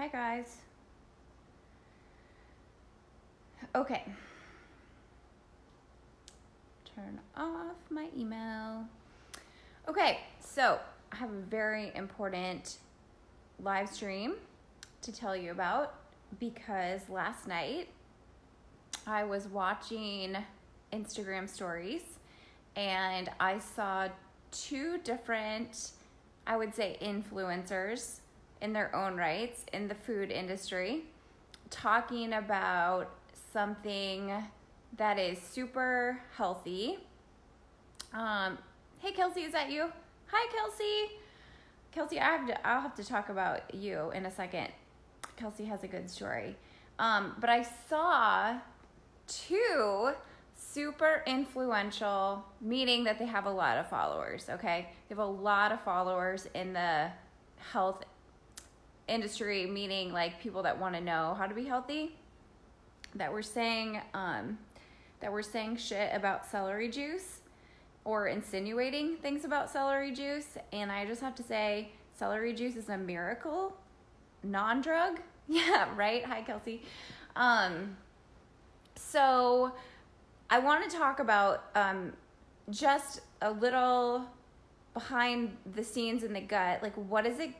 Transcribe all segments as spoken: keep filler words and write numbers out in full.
Hi guys. Okay. Turn off my email. Okay, so I have a very important live stream to tell you about because last night I was watching Instagram stories and I saw two different, I would say, influencers in their own rights in the food industry talking about something that is super healthy. Um, hey Kelsey, is that you? Hi Kelsey. Kelsey, I have to, I'll have to talk about you in a second. Kelsey has a good story. Um, but I saw two super influential, meaning that they have a lot of followers, okay? They have a lot of followers in the health industry, meaning like people that want to know how to be healthy, that were saying um, that were saying shit about celery juice or insinuating things about celery juice. And I just have to say, celery juice is a miracle, non-drug. Yeah, right? Hi, Kelsey. Um, so I want to talk about um, just a little behind the scenes in the gut, like what is it,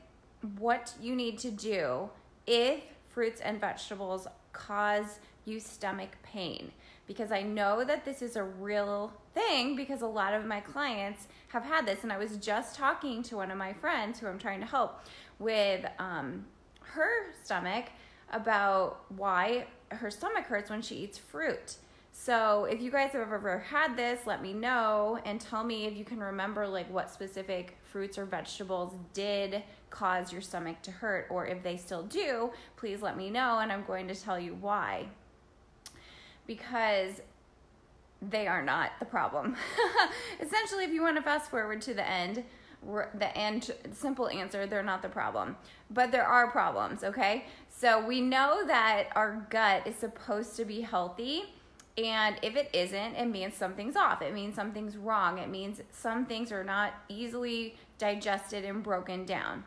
what you need to do if fruits and vegetables cause you stomach pain. Because I know that this is a real thing because a lot of my clients have had this. And I was just talking to one of my friends who I'm trying to help with um, her stomach about why her stomach hurts when she eats fruit. So if you guys have ever had this, let me know and tell me if you can remember like what specific fruits or vegetables did cause your stomach to hurt, or if they still do, please let me know and I'm going to tell you why. Because they are not the problem. Essentially, if you want to fast forward to the end, the end, simple answer, they're not the problem. But there are problems, okay? So we know that our gut is supposed to be healthy. And if it isn't, it means something's off. It means something's wrong. It means some things are not easily digested and broken down.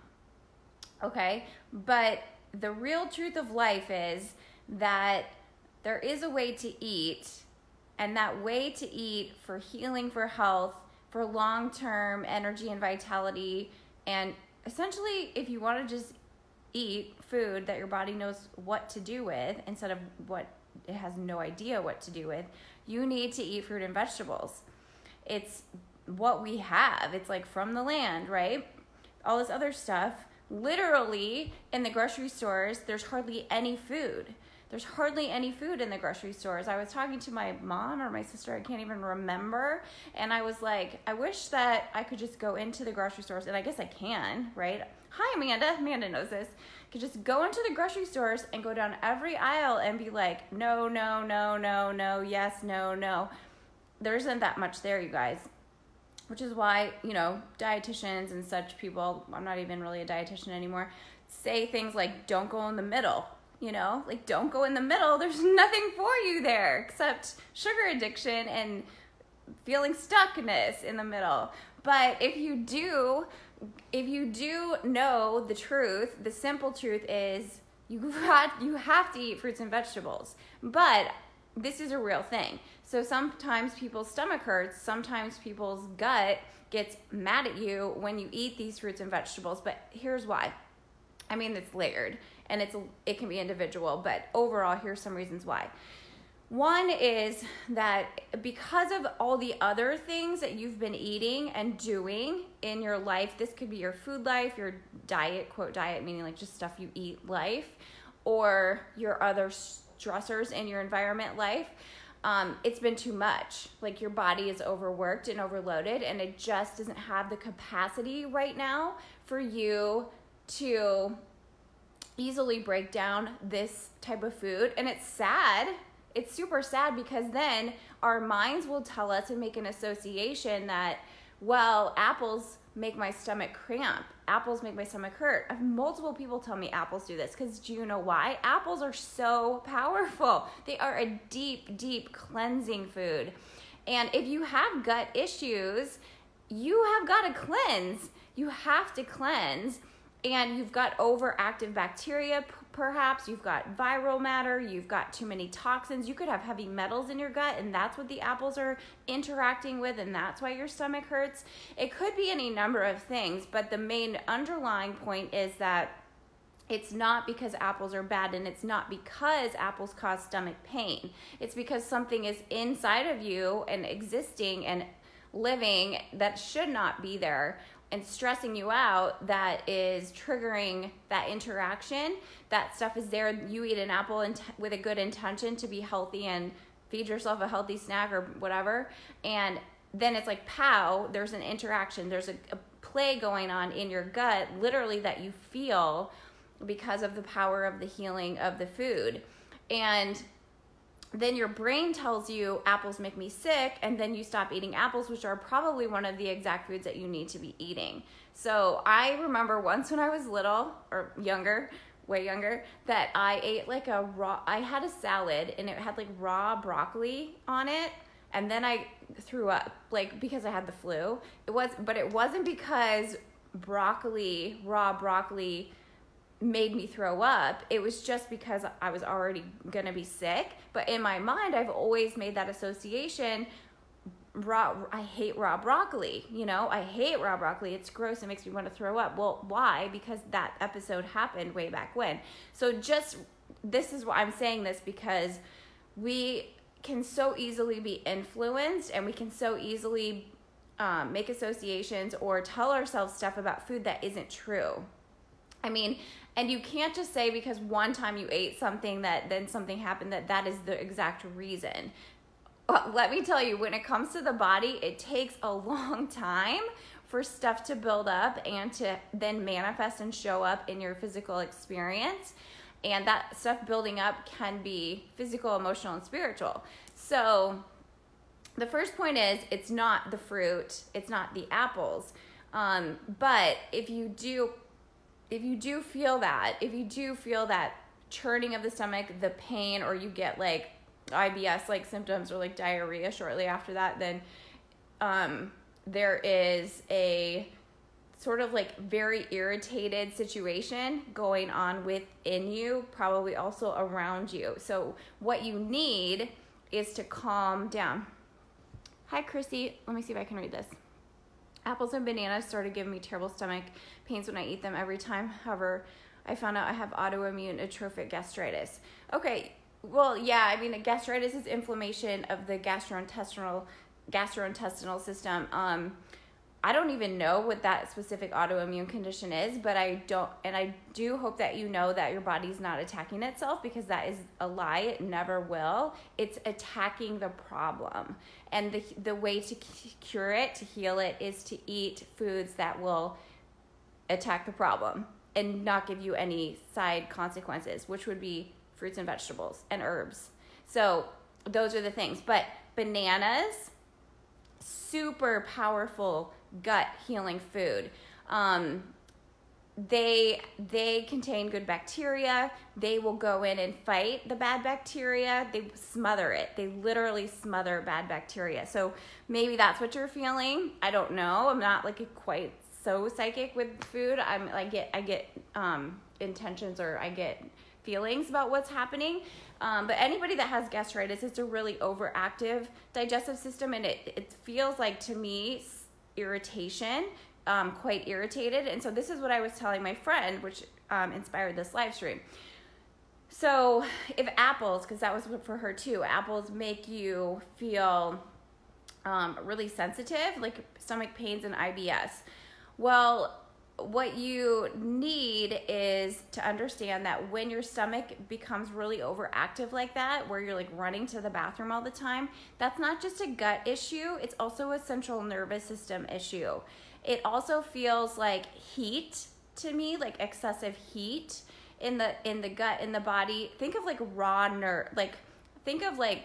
Okay? But the real truth of life is that there is a way to eat, and that way to eat for healing, for health, for long-term energy and vitality. And essentially, if you want to just eat food that your body knows what to do with instead of what it has no idea what to do with, you need to eat fruit and vegetables. It's what we have. It's like from the land, right? All this other stuff. Literally, in the grocery stores, there's hardly any food. There's hardly any food in the grocery stores. I was talking to my mom or my sister, I can't even remember, and I was like, I wish that I could just go into the grocery stores, and I guess I can, right? Hi, Amanda. Amanda knows this. Could just go into the grocery stores and go down every aisle and be like, no, no, no, no, no, yes, no, no. There isn't that much there, you guys, which is why, you know, dietitians and such people, I'm not even really a dietitian anymore, say things like, don't go in the middle, you know? Like, don't go in the middle. There's nothing for you there except sugar addiction and feeling stuckness in the middle. But if you do, if you do know the truth, the simple truth is you got, you have to eat fruits and vegetables. But this is a real thing. So sometimes people's stomach hurts, sometimes people's gut gets mad at you when you eat these fruits and vegetables. But here's why. I mean, it's layered and it's it can be individual, but overall, here's some reasons why. One is that because of all the other things that you've been eating and doing in your life, this could be your food life, your diet, quote diet, meaning like just stuff you eat life, or your other stressors in your environment life, um, it's been too much. Like your body is overworked and overloaded and it just doesn't have the capacity right now for you to easily break down this type of food. And it's sad. It's super sad because then our minds will tell us and make an association that, well, apples make my stomach cramp. Apples make my stomach hurt. I've multiple people tell me apples do this because do you know why? Apples are so powerful. They are a deep, deep cleansing food. And if you have gut issues, you have got to cleanse. You have to cleanse. and you've got overactive bacteria, perhaps, you've got viral matter, you've got too many toxins, you could have heavy metals in your gut, and that's what the apples are interacting with, and that's why your stomach hurts. It could be any number of things, but the main underlying point is that it's not because apples are bad, and it's not because apples cause stomach pain. It's because something is inside of you and existing and living that should not be there and stressing you out that is triggering that interaction. That stuff is there. You eat an apple in t- with a good intention to be healthy and feed yourself a healthy snack or whatever, and then it's like, pow, there's an interaction. There's a, a play going on in your gut, literally, that you feel because of the power of the healing of the food. And then your brain tells you apples make me sick, and then you stop eating apples, which are probably one of the exact foods that you need to be eating. So I remember once when I was little, or younger, way younger, that I ate like a raw, I had a salad and it had like raw broccoli on it, and then I threw up, like, because I had the flu. It was, but it wasn't because broccoli, raw broccoli, made me throw up. It was just because I was already gonna be sick. But in my mind, I've always made that association. Raw, I hate raw broccoli. You know, I hate raw broccoli. It's gross. It makes me want to throw up. Well, why? Because that episode happened way back when. So just, this is why I'm saying this, because we can so easily be influenced, and we can so easily um, make associations or tell ourselves stuff about food that isn't true. I mean, and you can't just say because one time you ate something that then something happened that that is the exact reason. Well, let me tell you, when it comes to the body, it takes a long time for stuff to build up and to then manifest and show up in your physical experience. And that stuff building up can be physical, emotional, and spiritual. So the first point is, it's not the fruit, it's not the apples. Um, but if you do... If you do feel that, if you do feel that churning of the stomach, the pain, or you get like I B S-like symptoms or like diarrhea shortly after that, then um, there is a sort of like very irritated situation going on within you, probably also around you. So what you need is to calm down. Hi, Chrissy. Let me see if I can read this. Apples and bananas started giving me terrible stomach pains when I eat them every time. However, I found out I have autoimmune atrophic gastritis. Okay, well, yeah, I mean, gastritis is inflammation of the gastrointestinal gastrointestinal system. Um, I don't even know what that specific autoimmune condition is, but I don't, and I do hope that you know that your body's not attacking itself, because that is a lie. It never will. It's attacking the problem. And the, the way to cure it, to heal it, is to eat foods that will attack the problem and not give you any side consequences, which would be fruits and vegetables and herbs. So those are the things. But bananas, super powerful gut healing food. Um, they they contain good bacteria. They will go in and fight the bad bacteria. They smother it. They literally smother bad bacteria. So maybe that's what you're feeling. I don't know. I'm not like quite so psychic with food. I'm I get I get um, intentions, or I get feelings about what's happening. Um, but anybody that has gastritis, it's a really overactive digestive system, and it it feels like, to me, irritation, um, quite irritated. And so this is what I was telling my friend, which um, inspired this live stream. So if apples, because that was for her too, apples make you feel um, really sensitive, like stomach pains and I B S. Well, what you need is to understand that when your stomach becomes really overactive like that, where you're like running to the bathroom all the time, that's not just a gut issue, it's also a central nervous system issue. It also feels like heat to me, like excessive heat in the in the gut, in the body. Think of like raw nerve, like think of like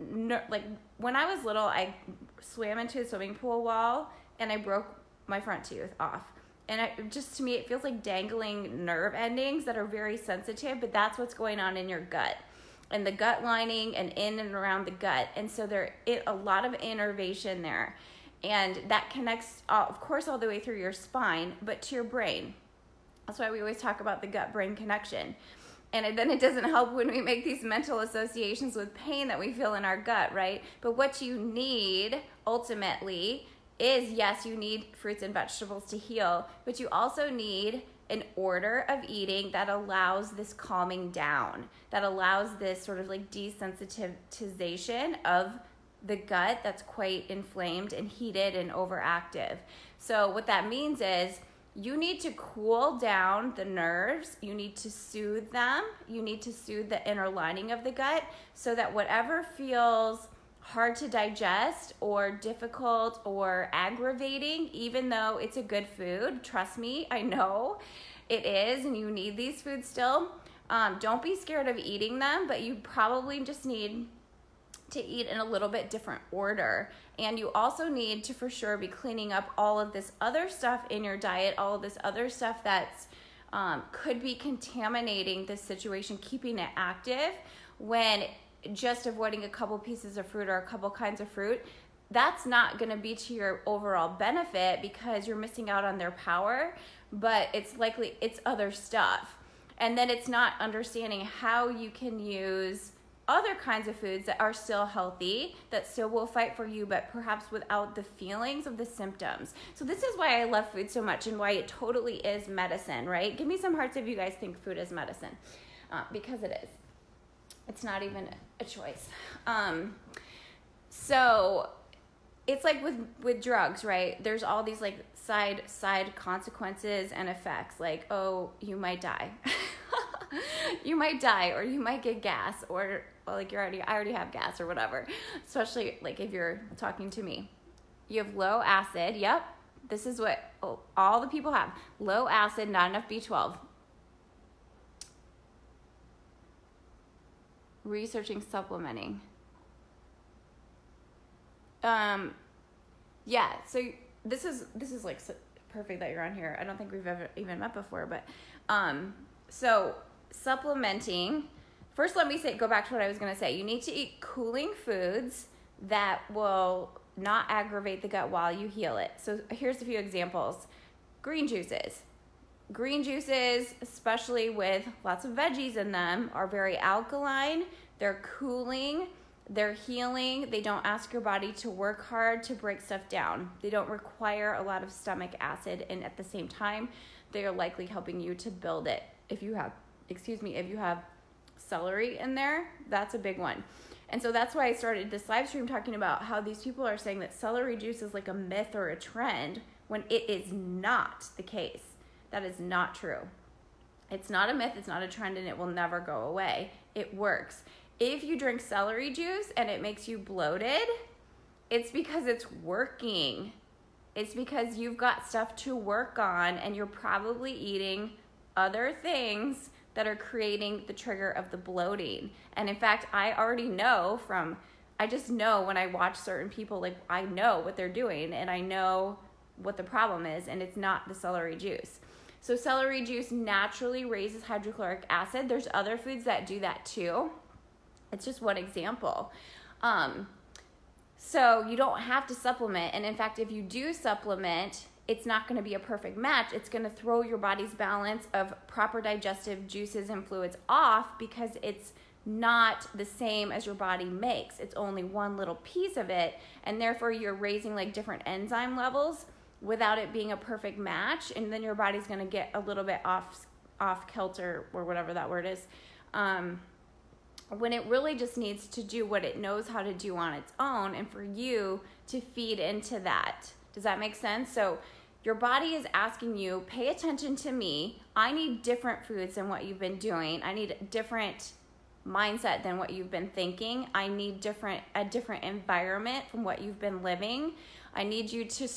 ner like when I was little, I swam into a swimming pool wall and I broke my front tooth off. And I, just to me, it feels like dangling nerve endings that are very sensitive, but that's what's going on in your gut and the gut lining and in and around the gut. And so there is a lot of innervation there. And that connects, all, of course, all the way through your spine, but to your brain. That's why we always talk about the gut-brain connection. And then it doesn't help when we make these mental associations with pain that we feel in our gut, right? But what you need ultimately is, yes, you need fruits and vegetables to heal, but you also need an order of eating that allows this calming down, that allows this sort of like desensitization of the gut that's quite inflamed and heated and overactive. So what that means is you need to cool down the nerves, you need to soothe them, you need to soothe the inner lining of the gut so that whatever feels hard to digest or difficult or aggravating, even though it's a good food, trust me, I know it is, and you need these foods still. Um, don't be scared of eating them, but you probably just need to eat in a little bit different order. And you also need to for sure be cleaning up all of this other stuff in your diet, all of this other stuff that's um, could be contaminating this situation, keeping it active, when just avoiding a couple pieces of fruit or a couple kinds of fruit, that's not going to be to your overall benefit because you're missing out on their power, but it's likely it's other stuff. And then it's not understanding how you can use other kinds of foods that are still healthy, that still will fight for you, but perhaps without the feelings of the symptoms. So this is why I love food so much and why it totally is medicine, right? Give me some hearts if you guys think food is medicine, uh, because it is. It's not even a choice. Um, so it's like with, with drugs, right? There's all these like side side consequences and effects, like, oh, you might die. You might die, or you might get gas, or well, like you're already, I already have gas or whatever. Especially like if you're talking to me. You have low acid, yep. This is what oh, all the people have. Low acid, not enough B twelve. Researching supplementing. Um, yeah, so this is, this is like so perfect that you're on here. I don't think we've ever even met before, but um, so supplementing. First, let me say, go back to what I was gonna say. You need to eat cooling foods that will not aggravate the gut while you heal it. So here's a few examples. Green juices. Green juices, especially with lots of veggies in them, are very alkaline, they're cooling, they're healing, they don't ask your body to work hard to break stuff down. They don't require a lot of stomach acid, and at the same time, they are likely helping you to build it. If you have, excuse me, if you have celery in there, that's a big one. And so that's why I started this live stream talking about how these people are saying that celery juice is like a myth or a trend when it is not the case. That is not true. It's not a myth, it's not a trend, and it will never go away. It works. If you drink celery juice and it makes you bloated, it's because it's working. It's because you've got stuff to work on and you're probably eating other things that are creating the trigger of the bloating. And in fact, I already know from, I just know when I watch certain people, like I know what they're doing and I know what the problem is, and it's not the celery juice. So celery juice naturally raises hydrochloric acid. There's other foods that do that too. It's just one example. Um, so you don't have to supplement. And in fact, if you do supplement, it's not gonna be a perfect match. It's gonna throw your body's balance of proper digestive juices and fluids off because it's not the same as your body makes. It's only one little piece of it. And therefore you're raising like different enzyme levels without it being a perfect match, and then your body's gonna get a little bit off off kilter, or whatever that word is, um, when it really just needs to do what it knows how to do on its own, and for you to feed into that. Does that make sense? So your body is asking you, pay attention to me. I need different foods than what you've been doing. I need a different mindset than what you've been thinking. I need different a different environment from what you've been living. I need you to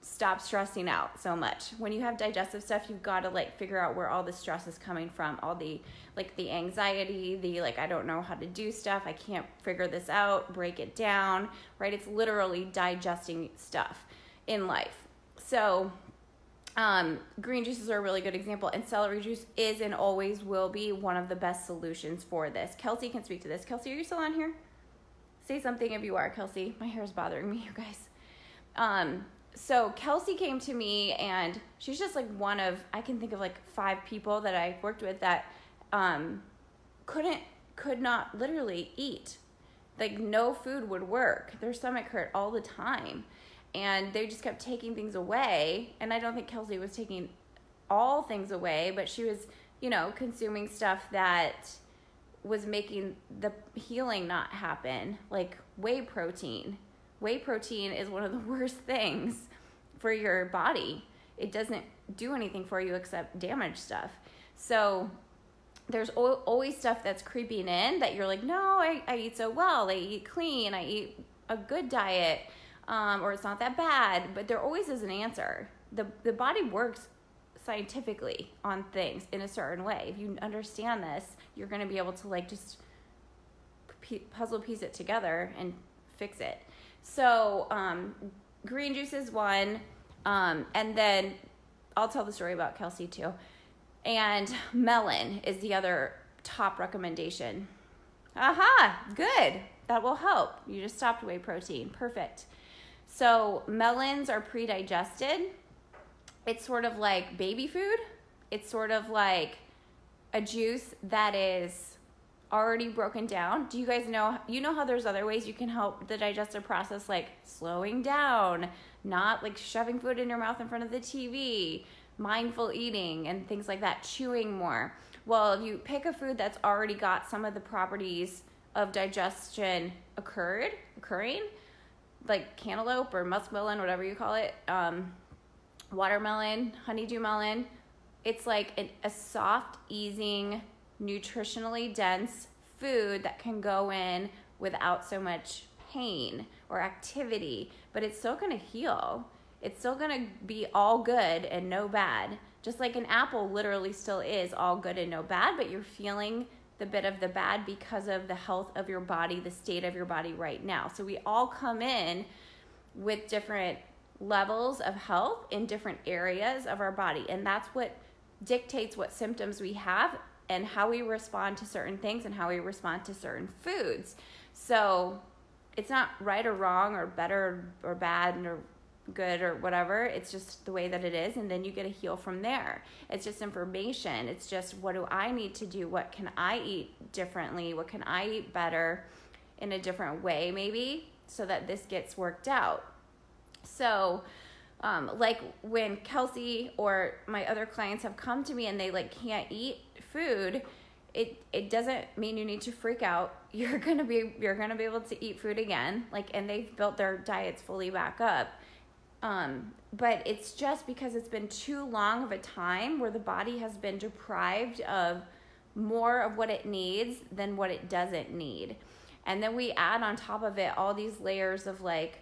stop stressing out so much. When you have digestive stuff, you've got to like figure out where all the stress is coming from, all the like the anxiety, the like I don't know how to do stuff, I can't figure this out, break it down, right? It's literally digesting stuff in life. So um, green juices are a really good example, and celery juice is and always will be one of the best solutions for this. Kelsey can speak to this. Kelsey, are you still on here? Say something if you are, Kelsey. My hair is bothering me, you guys. Um, so Kelsey came to me, and she's just like one of, I can think of like five people that I worked with that um, couldn't, could not literally eat. Like no food would work. Their stomach hurt all the time. And they just kept taking things away. And I don't think Kelsey was taking all things away, but she was, you know, consuming stuff that was making the healing not happen, like whey protein. Whey protein is one of the worst things for your body. It doesn't do anything for you except damage stuff. So there's always stuff that's creeping in that you're like, no, I, I eat so well, I eat clean, I eat a good diet, um, or it's not that bad, but there always is an answer. The, the body works scientifically on things in a certain way. If you understand this, you're gonna be able to like just puzzle piece it together and fix it. So um, green juice is one, um, and then I'll tell the story about Kelsey too. And melon is the other top recommendation. Aha, good, that will help. You just stopped whey protein, perfect. So melons are pre-digested. It's sort of like baby food. It's sort of like a juice that is already broken down. Do you guys know, you know how there's other ways you can help the digestive process, like slowing down, not like shoving food in your mouth in front of the T V, mindful eating and things like that, chewing more. Well, if you pick a food that's already got some of the properties of digestion occurred, occurring, like cantaloupe or muskmelon, whatever you call it, um, watermelon, honeydew melon, it's like an, a soft, easing, nutritionally dense food that can go in without so much pain or activity, but it's still gonna heal. It's still gonna be all good and no bad. Just like an apple literally still is all good and no bad, but you're feeling the bit of the bad because of the health of your body, the state of your body right now. So we all come in with different levels of health in different areas of our body. And that's what dictates what symptoms we have and how we respond to certain things and how we respond to certain foods. So it's not right or wrong or better or bad or good or whatever, it's just the way that it is, and then you get to heal from there. It's just information. It's just, what do I need to do? What can I eat differently? What can I eat better in a different way, maybe, so that this gets worked out? So um, like when Kelsey or my other clients have come to me and they like can't eat food, it it doesn't mean you need to freak out. You're gonna be you're gonna be able to eat food again, like, and they've built their diets fully back up. Um, but it's just because it's been too long of a time where the body has been deprived of more of what it needs than what it doesn't need. And then we add on top of it all these layers of like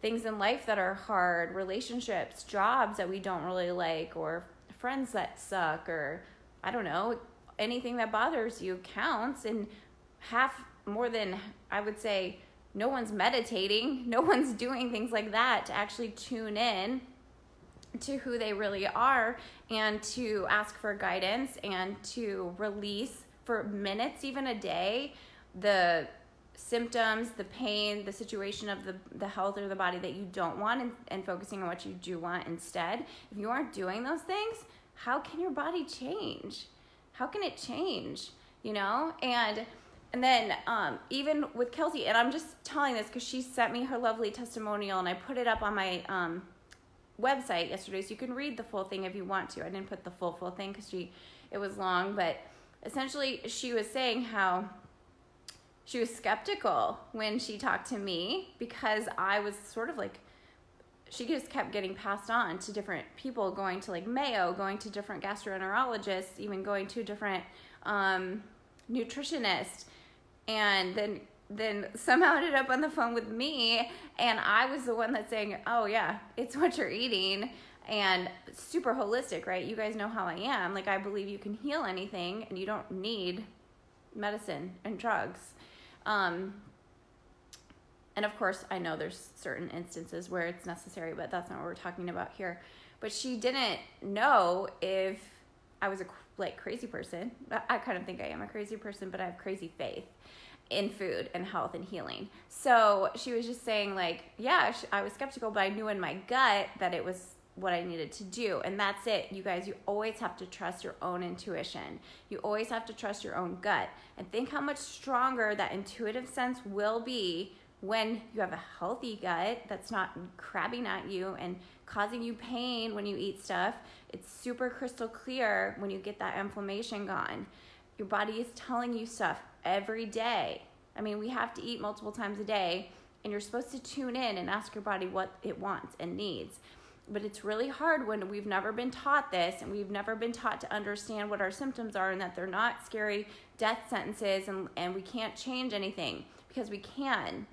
things in life that are hard, relationships, jobs that we don't really like, or friends that suck, or I don't know, anything that bothers you counts. And half, more than, I would say, no one's meditating, no one's doing things like that to actually tune in to who they really are and to ask for guidance and to release for minutes, even a day, the symptoms, the pain, the situation of the, the health or the body that you don't want, and, and focusing on what you do want instead. If you aren't doing those things, how can your body change? How can it change, you know? And And then um, even with Kelsey, and I'm just telling this because she sent me her lovely testimonial, and I put it up on my um, website yesterday, so you can read the full thing if you want to. I didn't put the full, full thing because she, it was long, but essentially she was saying how she was skeptical when she talked to me because I was sort of like, she just kept getting passed on to different people, going to like Mayo, going to different gastroenterologists, even going to different um, nutritionists. And then then somehow ended up on the phone with me, and I was the one that's saying, oh yeah, it's what you're eating, and super holistic, right? You guys know how I am. Like, I believe you can heal anything and you don't need medicine and drugs. Um, and of course, I know there's certain instances where it's necessary, but that's not what we're talking about here. But she didn't know if I was a like crazy person. I kind of think I am a crazy person, but I have crazy faith. in food and health and healing. So she was just saying, like, yeah, I was skeptical, but I knew in my gut that it was what I needed to do. And that's it, you guys. You always have to trust your own intuition. You always have to trust your own gut, and think how much stronger that intuitive sense will be when you have a healthy gut that's not crabbing at you and causing you pain when you eat stuff. It's super crystal clear when you get that inflammation gone. Your body is telling you stuff every day. I mean, we have to eat multiple times a day, and you're supposed to tune in and ask your body what it wants and needs. But it's really hard when we've never been taught this, and we've never been taught to understand what our symptoms are, and that they're not scary death sentences, and, and we can't change anything, because we can.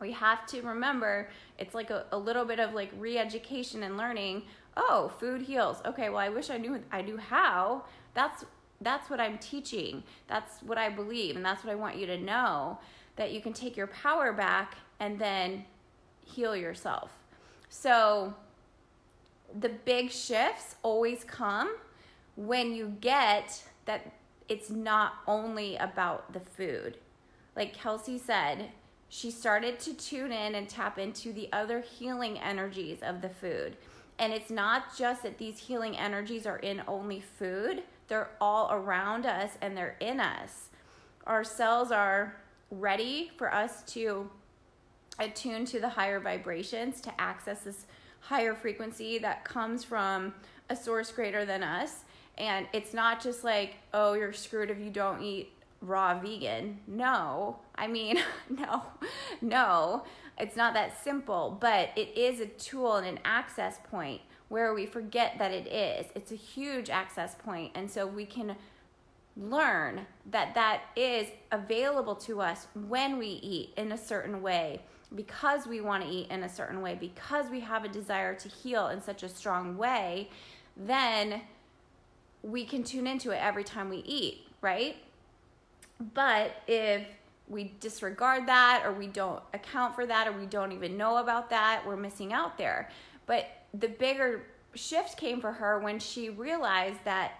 We have to remember, it's like a, a little bit of like re-education and learning. Oh, food heals. Okay, well, I wish I knew I knew how. That's that's what I'm teaching. That's what I believe, and that's what I want you to know, that you can take your power back and then heal yourself. So the big shifts always come when you get that it's not only about the food. Like Kelsey said, she started to tune in and tap into the other healing energies of the food. And it's not just that these healing energies are in only food. They're all around us, and they're in us. Our cells are ready for us to attune to the higher vibrations, to access this higher frequency that comes from a source greater than us. And it's not just like, oh, you're screwed if you don't eat raw vegan. No, I mean, no, no, it's not that simple, but it is a tool and an access point where we forget that it is. It's a huge access point. And so we can learn that that is available to us when we eat in a certain way, because we want to eat in a certain way, because we have a desire to heal in such a strong way. Then we can tune into it every time we eat, right? But if we disregard that, or we don't account for that, or we don't even know about that, we're missing out there. But the bigger shift came for her when she realized that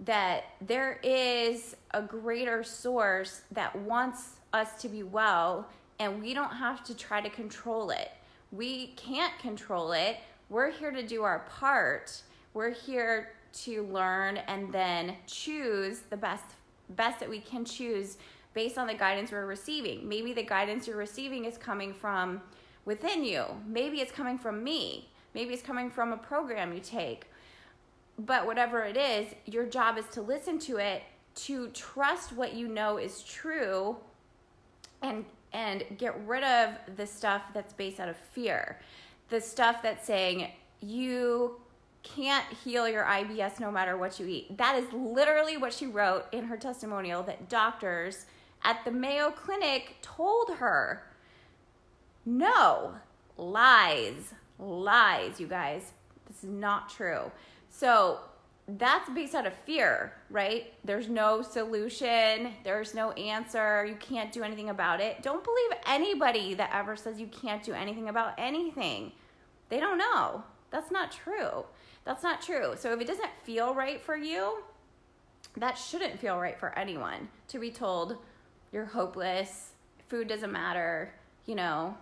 that there is a greater source that wants us to be well, and we don't have to try to control it. We can't control it. We're here to do our part. We're here to learn and then choose the best best that we can choose based on the guidance we're receiving. Maybe the guidance you're receiving is coming from within you. Maybe it's coming from me. Maybe it's coming from a program you take. But whatever it is, your job is to listen to it, to trust what you know is true, and and get rid of the stuff that's based out of fear. The stuff that's saying you can't heal your I B S no matter what you eat. That is literally what she wrote in her testimonial, that doctors at the Mayo Clinic told her. No, lies, lies, you guys. This is not true. So that's based out of fear, right? There's no solution. There's no answer. You can't do anything about it. Don't believe anybody that ever says you can't do anything about anything. They don't know. That's not true. That's not true. So if it doesn't feel right for you, that shouldn't feel right for anyone, to be told you're hopeless, food doesn't matter, you know,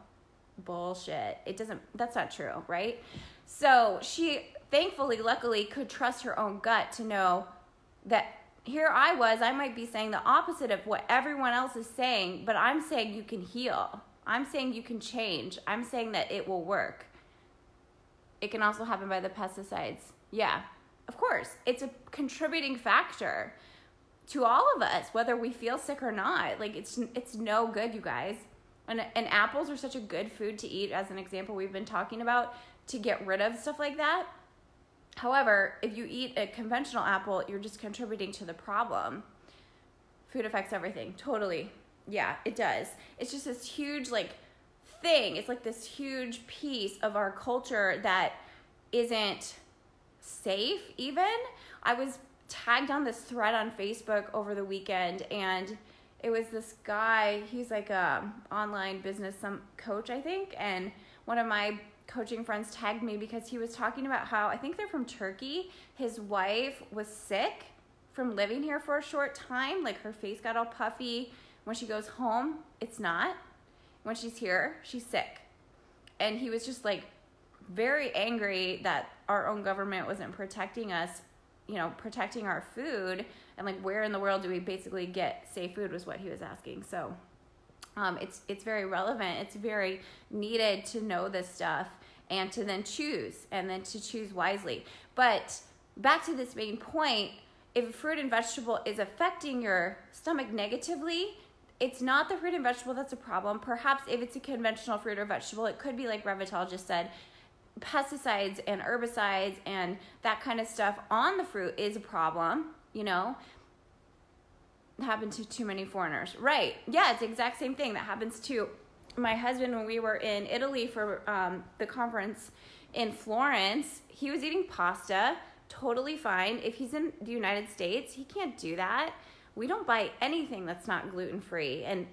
bullshit. It doesn't, that's not true, right? So she thankfully, luckily, could trust her own gut to know that here I was, I might be saying the opposite of what everyone else is saying, but I'm saying you can heal. I'm saying you can change. I'm saying that it will work. It can also happen by the pesticides. Yeah, of course. It's a contributing factor to all of us, whether we feel sick or not. Like, it's it's no good, you guys. And, and apples are such a good food to eat, as an example we've been talking about, to get rid of stuff like that. However, if you eat a conventional apple, you're just contributing to the problem. Food affects everything, totally. Yeah, it does. It's just this huge, like, thing. It's like this huge piece of our culture that isn't safe even. I was tagged on this thread on Facebook over the weekend, and it was this guy, he's like a online business some coach, I think, and one of my coaching friends tagged me because he was talking about how, I think they're from Turkey, his wife was sick from living here for a short time, like her face got all puffy, When she goes home, it's not. When she's here, she's sick. And he was just like very angry that our own government wasn't protecting us, you know, protecting our food. And like, where in the world do we basically get safe food was what he was asking. So um, it's, it's very relevant. It's very needed to know this stuff and to then choose and then to choose wisely. But back to this main point, if fruit and vegetable is affecting your stomach negatively, it's not the fruit and vegetable that's a problem. Perhaps if it's a conventional fruit or vegetable, it could be like Revital just said, pesticides and herbicides and that kind of stuff on the fruit is a problem, you know? It happened to too many foreigners. Right, yeah, it's the exact same thing that happens to my husband when we were in Italy for um, the conference in Florence. He was eating pasta, totally fine. If he's in the United States, he can't do that. We don't buy anything that's not gluten-free, and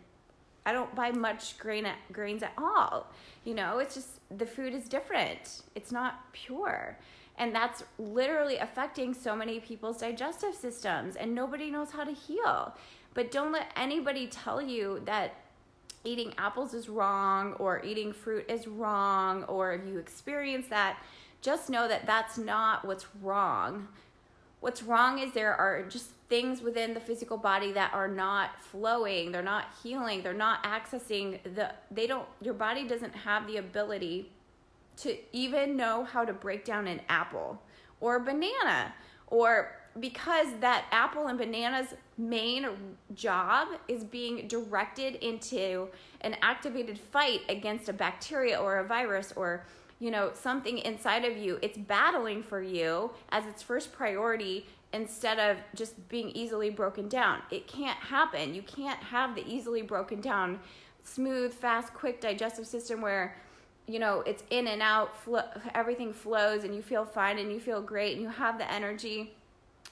I don't buy much grain grains at all. You know, it's just the food is different. It's not pure. And that's literally affecting so many people's digestive systems, and nobody knows how to heal. But don't let anybody tell you that eating apples is wrong or eating fruit is wrong, or if you experience that, just know that that's not what's wrong. What's wrong is there are just things within the physical body that are not flowing, they're not healing, they're not accessing the, they don't, your body doesn't have the ability to even know how to break down an apple or a banana, or because that apple and banana's main job is being directed into an activated fight against a bacteria or a virus or, you know, something inside of you. It's battling for you as its first priority instead of just being easily broken down. It can't happen. You can't have the easily broken down, smooth, fast, quick digestive system where, you know, it's in and out, flo everything flows and you feel fine and you feel great and you have the energy.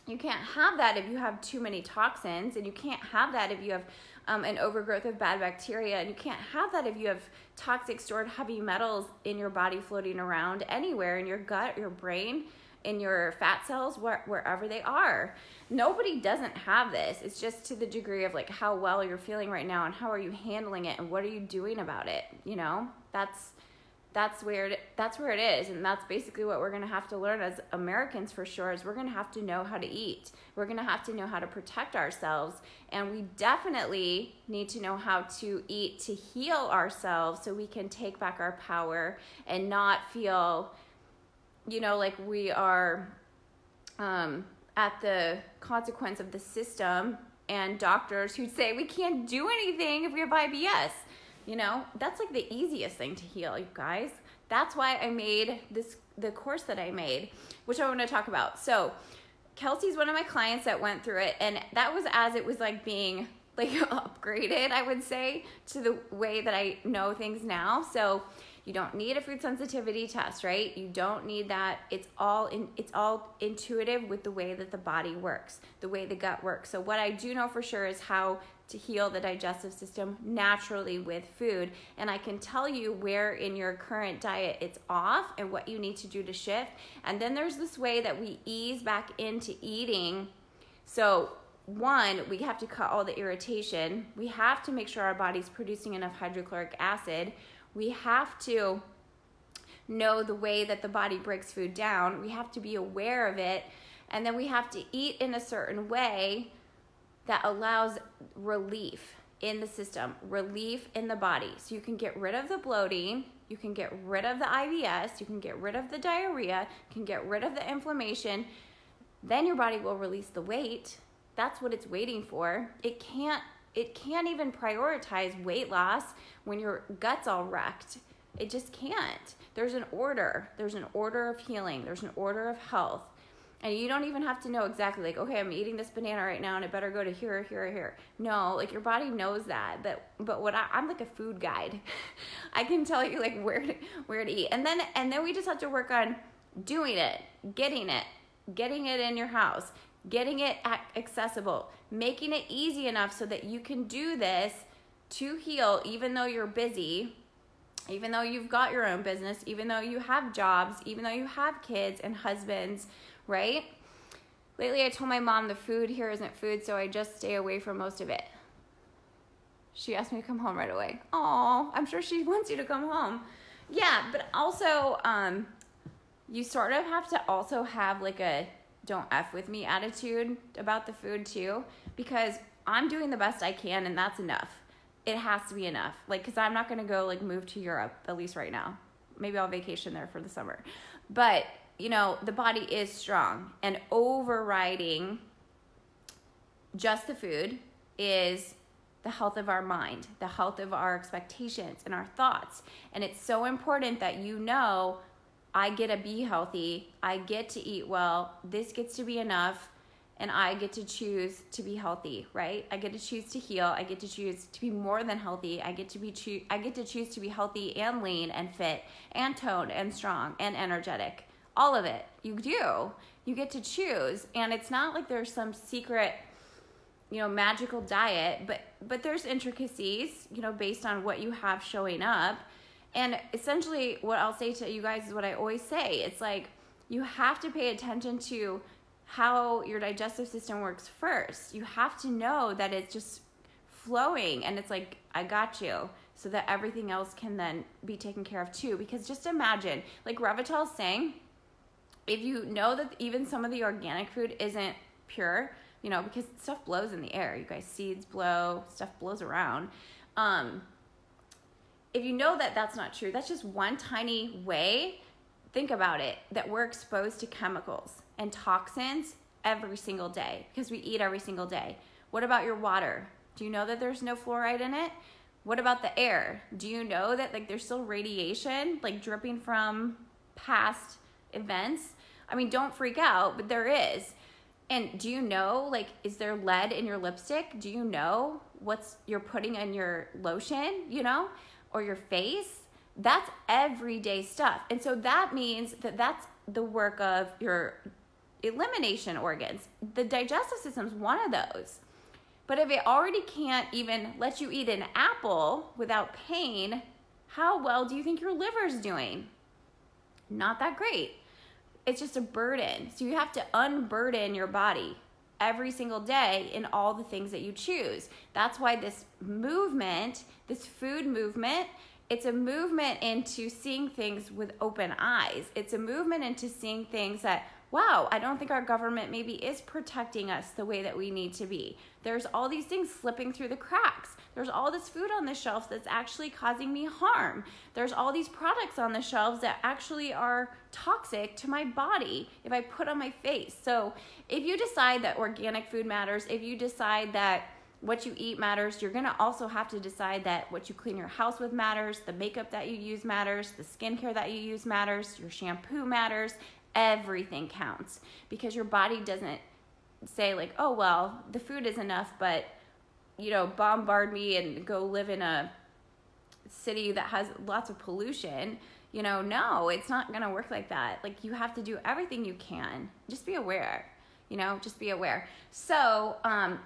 You can't have that if you have too many toxins, and you can't have that if you have um, an overgrowth of bad bacteria, and you can't have that if you have toxic stored heavy metals in your body floating around anywhere, in your gut, your brain, in your fat cells, wh wherever they are. Nobody doesn't have this. It's just to the degree of like how well you're feeling right now and how are you handling it and what are you doing about it, you know? That's... That's where, it, that's where it is, and that's basically what we're gonna have to learn as Americans for sure, is we're gonna have to know how to eat. We're gonna have to know how to protect ourselves, and we definitely need to know how to eat to heal ourselves so we can take back our power and not feel, you know, like we are um, at the consequence of the system and doctors who say we can't do anything if we have I B S. You know, that's like the easiest thing to heal, you guys. That's why I made this, the course that I made, which I want to talk about. So Kelsey's one of my clients that went through it, and that was as it was like being like upgraded, I would say, to the way that I know things now. So you don't need a food sensitivity test, right? You don't need that. It's all in, it's all intuitive with the way that the body works, the way the gut works. So what I do know for sure is how to heal the digestive system naturally with food. And I can tell you where in your current diet it's off and what you need to do to shift. And then there's this way that we ease back into eating. So one, we have to cut all the irritation. We have to make sure our body's producing enough hydrochloric acid. We have to know the way that the body breaks food down. We have to be aware of it. And then we have to eat in a certain way that allows relief in the system, relief in the body. So you can get rid of the bloating, you can get rid of the I B S, you can get rid of the diarrhea, you can get rid of the inflammation. Then your body will release the weight. That's what it's waiting for. It can't, it can't even prioritize weight loss when your gut's all wrecked. It just can't. There's an order. There's an order of healing. There's an order of health. And you don't even have to know exactly, like, okay, I'm eating this banana right now and it better go to here or here or here. No, like your body knows that. But but what I, I'm like a food guide. I can tell you like where to, where to eat. And then and then we just have to work on doing it, getting it, getting it in your house, getting it accessible, making it easy enough so that you can do this to heal even though you're busy, even though you've got your own business, even though you have jobs, even though you have kids and husbands, right? Lately I told my mom the food here isn't food, so I just stay away from most of it. She asked me to come home right away. Oh, I'm sure she wants you to come home. Yeah, but also, um, you sort of have to also have like a don't F with me attitude about the food too, because I'm doing the best I can and that's enough. It has to be enough. Like, cause I'm not gonna go like move to Europe, at least right now. Maybe I'll vacation there for the summer. But you know, the body is strong, and overriding just the food is the health of our mind, the health of our expectations and our thoughts. And it's so important that you know, I get to be healthy, I get to eat well, this gets to be enough, and I get to choose to be healthy, right? I get to choose to heal, I get to choose to be more than healthy, I get to be cho- I get to choose to be healthy and lean and fit and toned and strong and energetic. All of it, you do. You get to choose, and it's not like there's some secret, you know, magical diet, but but there's intricacies, you know, based on what you have showing up. And essentially what I'll say to you guys is what I always say. It's like, you have to pay attention to how your digestive system works first. You have to know that it's just flowing, and it's like, I got you, so that everything else can then be taken care of too. Because just imagine, like Revital's saying, if you know that even some of the organic food isn't pure, you know, because stuff blows in the air, you guys, seeds blow, stuff blows around. Um, if you know that that's not true, that's just one tiny way, think about it, that we're exposed to chemicals and toxins every single day because we eat every single day. What about your water? Do you know that there's no fluoride in it? What about the air? Do you know that like there's still radiation like dripping from past events? I mean, don't freak out, but there is. And do you know, like, is there lead in your lipstick? Do you know what's you're putting in your lotion, you know, or your face? That's everyday stuff. And so that means that that's the work of your elimination organs. The digestive system's one of those. But if it already can't even let you eat an apple without pain, how well do you think your liver's doing? Not that great. It's just a burden. So you have to unburden your body every single day in all the things that you choose. That's why this movement, this food movement, it's a movement into seeing things with open eyes. It's a movement into seeing things that, wow, I don't think our government maybe is protecting us the way that we need to be. There's all these things slipping through the cracks. There's all this food on the shelves that's actually causing me harm. There's all these products on the shelves that actually are toxic to my body if I put on my face. So if you decide that organic food matters, if you decide that what you eat matters, you're gonna also have to decide that what you clean your house with matters, the makeup that you use matters, the skincare that you use matters, your shampoo matters. Everything counts, because your body doesn't say like, oh, well, the food is enough, but, you know, bombard me and go live in a city that has lots of pollution. You know, no, it's not going to work like that. Like, you have to do everything you can. Just be aware, you know, just be aware. So um,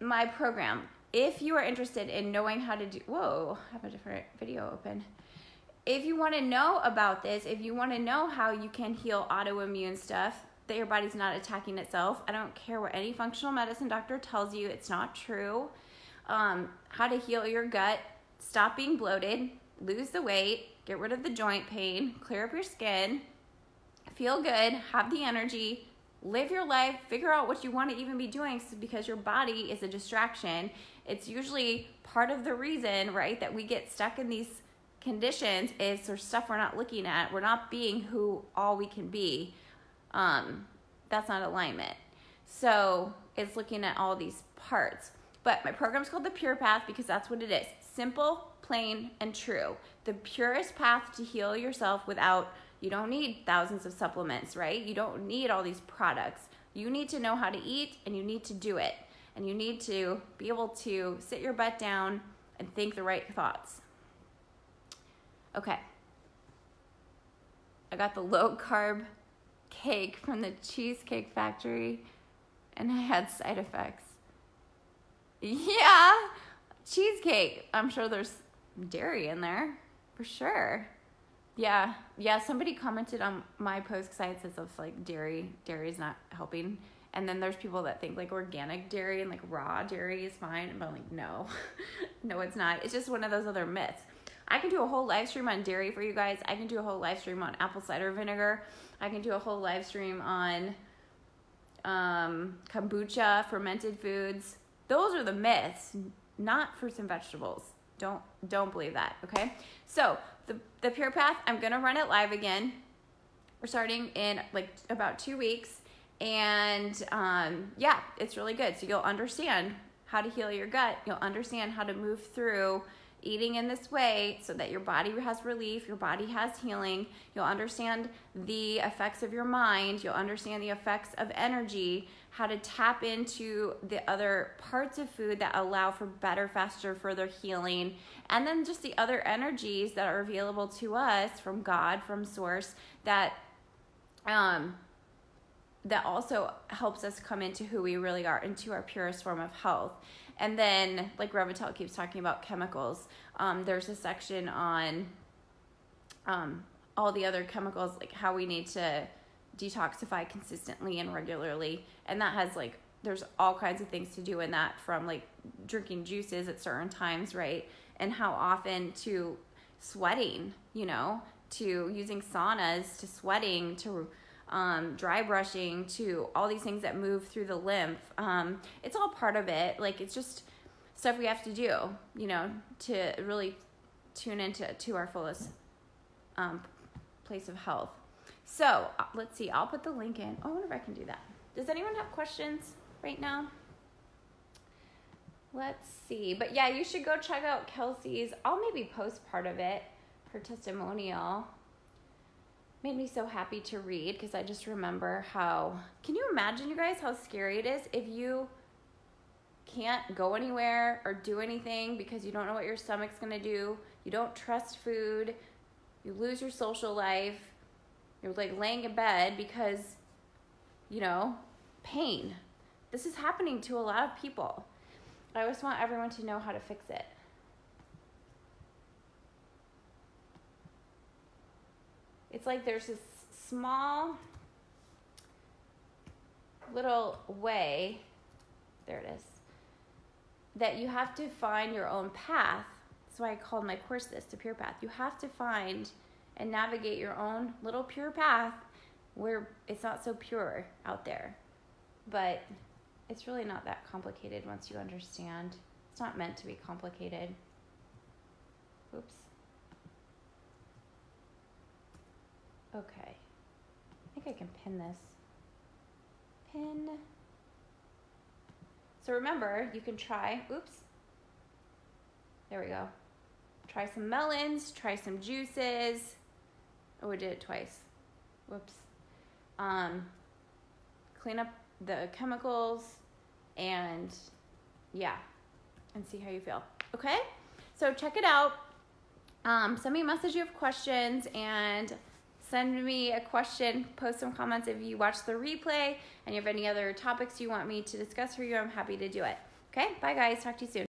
my program, if you are interested in knowing how to do, whoa, I have a different video open. If you want to know about this, if you want to know how you can heal autoimmune stuff, that your body's not attacking itself, I don't care what any functional medicine doctor tells you, it's not true. Um, how to heal your gut, stop being bloated, lose the weight, get rid of the joint pain, clear up your skin, feel good, have the energy, live your life, figure out what you want to even be doing, because your body is a distraction. It's usually part of the reason, right, that we get stuck in these conditions is sort of stuff we're not looking at. We're not being who all we can be. Um, that's not alignment. So it's looking at all these parts. But my program's called the Pure Path because that's what it is. Simple, plain, and true. The purest path to heal yourself without, you don't need thousands of supplements, right? You don't need all these products. You need to know how to eat, and you need to do it. And you need to be able to sit your butt down and think the right thoughts. Okay, I got the low-carb cake from the Cheesecake Factory, and I had side effects. Yeah, cheesecake. I'm sure there's dairy in there, for sure. Yeah, yeah, somebody commented on my post because I had said stuff like dairy, dairy's not helping, And then there's people that think like organic dairy and like raw dairy is fine, but I'm like, no, no, it's not. It's just one of those other myths. I can do a whole live stream on dairy for you guys. I can do a whole live stream on apple cider vinegar. I can do a whole live stream on um, kombucha, fermented foods. Those are the myths, not fruits and vegetables. Don't, don't believe that, okay? So the, the Pure Path, I'm gonna run it live again. We're starting in like about two weeks. And um, yeah, it's really good. So you'll understand how to heal your gut. You'll understand how to move through eating in this way so that your body has relief, your body has healing. You'll understand the effects of your mind. You'll understand the effects of energy, how to tap into the other parts of food that allow for better, faster, further healing. And then just the other energies that are available to us from God, from source, that um, that also helps us come into who we really are, into our purest form of health. And then, like Revital keeps talking about chemicals, um, there's a section on um, all the other chemicals, like how we need to detoxify consistently and regularly. And that has like, there's all kinds of things to do in that, from like drinking juices at certain times, right? And how often, to sweating, you know, to using saunas, to sweating, to Um, dry brushing, to all these things that move through the lymph. Um, it's all part of it. Like, it's just stuff we have to do, you know, to really tune into to our fullest um, place of health. So uh, let's see, I'll put the link in. Oh, I wonder if I can do that. Does anyone have questions right now? Let's see. But yeah, you should go check out Kelsey's. I'll maybe post part of it, her testimonial. Made me so happy to read, because I just remember how, can you imagine, you guys, how scary it is if you can't go anywhere or do anything because you don't know what your stomach's gonna do, you don't trust food, you lose your social life, you're like laying in bed because, you know, pain. This is happening to a lot of people. I just want everyone to know how to fix it. It's like there's this small little way, there it is, that you have to find your own path. That's why I called my course this, the Pure Path. You have to find and navigate your own little pure path where it's not so pure out there. But it's really not that complicated once you understand. It's not meant to be complicated. Oops. Okay, I think I can pin this. Pin. So remember, you can try, oops, there we go. Try some melons, try some juices. Oh, I did it twice, whoops. Um, clean up the chemicals and yeah, and see how you feel, okay? So check it out. Um, send me a message if you have questions, and send me a question, post some comments if you watch the replay, and you have any other topics you want me to discuss for you, I'm happy to do it. Okay, bye guys, talk to you soon.